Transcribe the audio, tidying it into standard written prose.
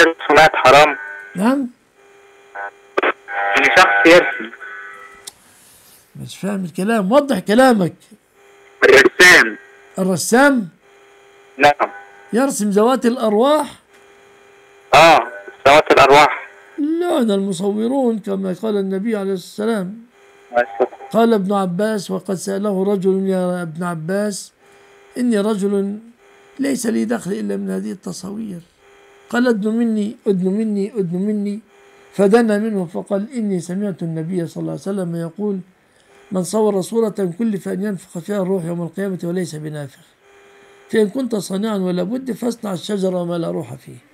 يرسم صناعة حرام؟ نعم. إن شخص يرسم. مش فاهم الكلام، وضح كلامك. الرسام. الرسام؟ نعم. يرسم ذوات الأرواح؟ ذوات الأرواح. لا، المصورون كما قال النبي عليه السلام. قال ابن عباس: وقد سأله رجل: يا ابن عباس، إني رجل ليس لي دخل إلا من هذه التصاوير. قال: ادنو مني. فدنا منه فقال: إني سمعت النبي صلى الله عليه وسلم يقول: من صور صورة كلف أن ينفخ فيها الروح يوم القيامة وليس بنافخ، فإن كنت صانعا ولا بد فاصنع الشجرة ما لا روح فيه.